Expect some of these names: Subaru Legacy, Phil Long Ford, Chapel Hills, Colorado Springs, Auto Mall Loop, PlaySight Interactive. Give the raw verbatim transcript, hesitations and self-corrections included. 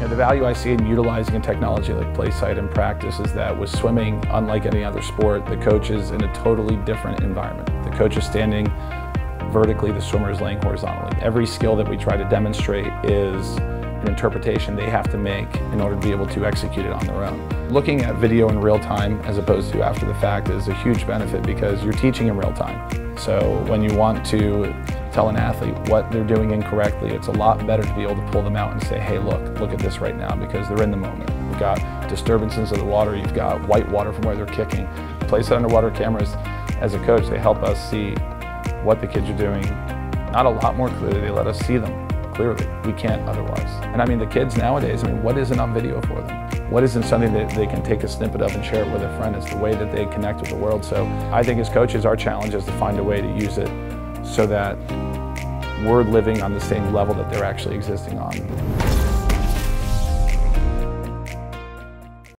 You know, the value I see in utilizing a technology like PlaySight in practice is that with swimming, unlike any other sport, the coach is in a totally different environment. The coach is standing vertically, the swimmer is laying horizontally. Every skill that we try to demonstrate is an interpretation they have to make in order to be able to execute it on their own. Looking at video in real time as opposed to after the fact is a huge benefit because you're teaching in real time. So when you want to tell an athlete what they're doing incorrectly, it's a lot better to be able to pull them out and say, hey, look, look at this right now, because they're in the moment. You've got disturbances of the water, you've got white water from where they're kicking. PlaySight underwater cameras, as a coach, they help us see what the kids are doing. Not a lot more clearly, they let us see them clearly. We can't otherwise. And I mean, the kids nowadays, I mean, what isn't on video for them? What isn't something that they can take a snippet of and share it with a friend? It's the way that they connect with the world. So I think as coaches, our challenge is to find a way to use it so that we're living on the same level that they're actually existing on.